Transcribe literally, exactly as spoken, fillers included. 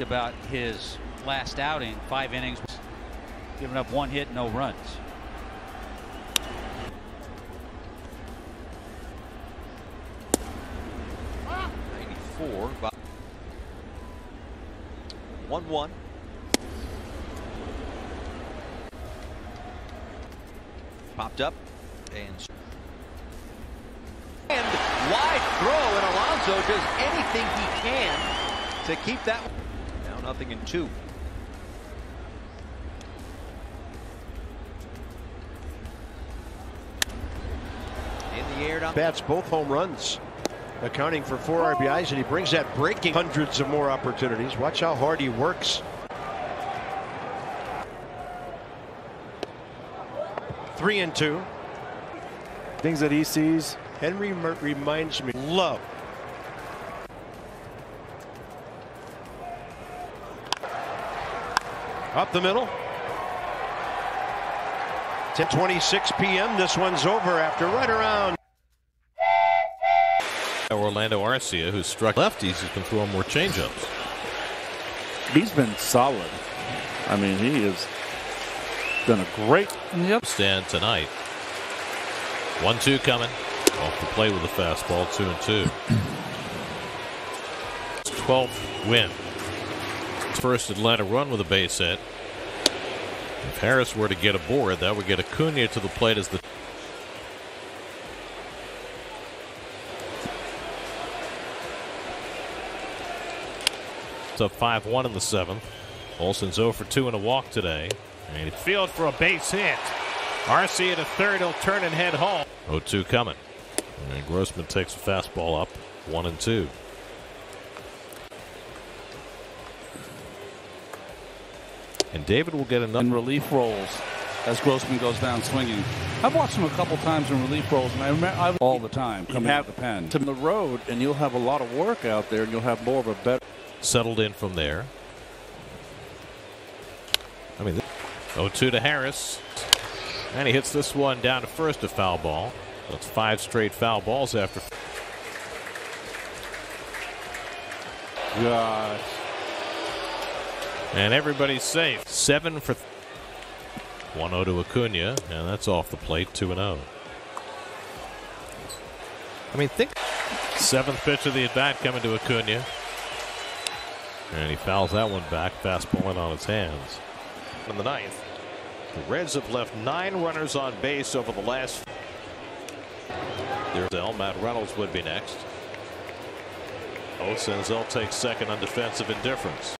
About his last outing, five innings, giving up one hit, no runs. ninety-four by one one. Popped up and and wide throw, and Alonso does anything he can to keep that now nothing in two. In the air, bats both home runs, accounting for four oh. R B Is, and he brings that breaking hundreds of more opportunities. Watch how hard he works. Three and two. Things that he sees. Henry Mert reminds me. Love. Up the middle. ten twenty-six p m This one's over after right around. Orlando Arcia, who struck lefties, who can throw more changeups. He's been solid. I mean, he is. Done a great yep. stand tonight. one two coming. Off the play with the fastball. Two and two. twelfth win. First Atlanta run with a base hit. If Harris were to get aboard, that would get Acuna to the plate as the. It's up five one in the seventh. Olsen's oh for two and a walk today. And field for a base hit. Arcia to third. He'll turn and head home. oh two coming. And Grossman takes a fastball up. One and two. And David will get another. In relief rolls as Grossman goes down swinging. I've watched him a couple times in relief rolls, and I remember I've all the time coming out the pen to the road, and you'll have a lot of work out there, and you'll have more of a better. Settled in from there. I mean. oh two to Harris, and he hits this one down to first, a foul ball. That's five straight foul balls after. Gosh. And everybody's safe. Seven for one oh to Acuna, and that's off the plate. Two and oh. I mean, think seventh pitch of the at bat coming to Acuna, and he fouls that one back. Fastball in on his hands. In the ninth. The Reds have left nine runners on base over the last. Senzel, Matt Reynolds would be next. Oh, Senzel takes second on defensive indifference.